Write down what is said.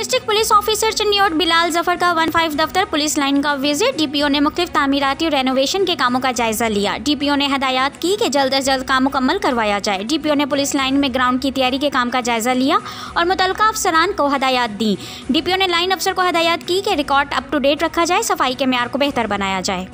District police officer चिन्ह्यट बिलाल जफर का 15 दफ्तर पुलिस लाइन का विजिट। डीपीओ ने मुख्तलिफ तामीराती और रेनोवेशन के कामों का जायजा लिया। डीपीओ ने हदायत की कि जल्द अज जल्द काम मुकम्मल करवाया जाए। डीपीओ ने पुलिस लाइन में ग्राउंड की तैयारी के काम का जायजा लिया और मुतलका अफसरान को हदायत दी। डीपीओ ने लाइन अफसर को हदायत की कि रिकॉर्ड अप टू डेट रखा जाए, सफाई के मेयार को बेहतर बनाया जाए।